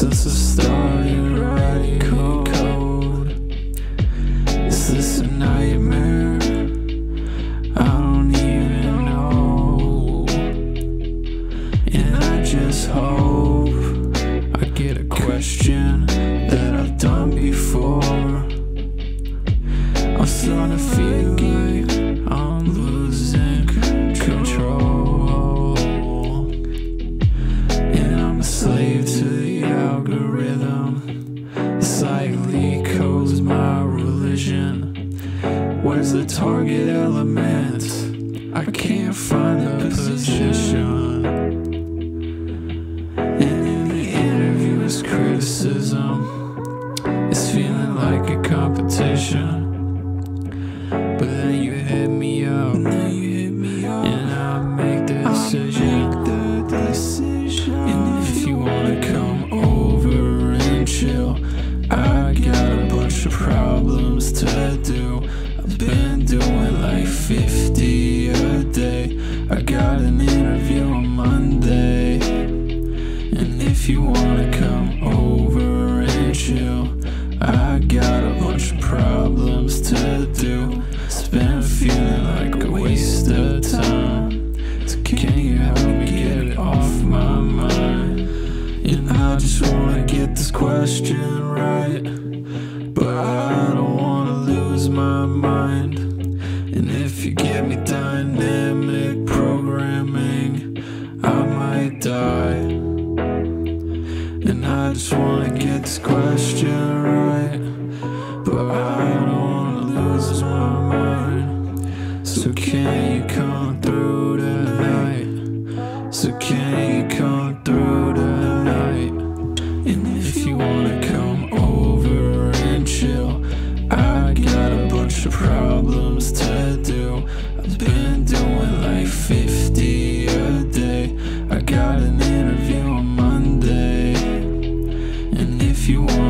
Since I started writing code, is this a nightmare? I don't even know. And I just hope I get a question that I've done before. I'm starting to feel like I'm losing control, and I'm a slave to the algorithm. It's like Lee code's my religion. Where's the target element? I can't find the position. And in the interview is criticism. It's feeling like a competition. But then you hit me up, and I make the decision. And if you wanna come over and chill, I got a bunch of problems to do. I've been doing like 50 a day. I got an interview on Monday. And if you wanna come over and chill, I got a bunch of problems to do. It's been feeling like a waste of time. So can you help me get it off my mind? And I just wanna get this question right, but I don't wanna lose my mind. And if you give me dynamic programming, I might die. And I just wanna get this question right, but I don't wanna lose my mind. So can you come through tonight? So can you come through tonight? And if you wanna come over and chill, I got a bunch of problems to do. I've been doing like 50 a day. I got an interview on Monday. If you want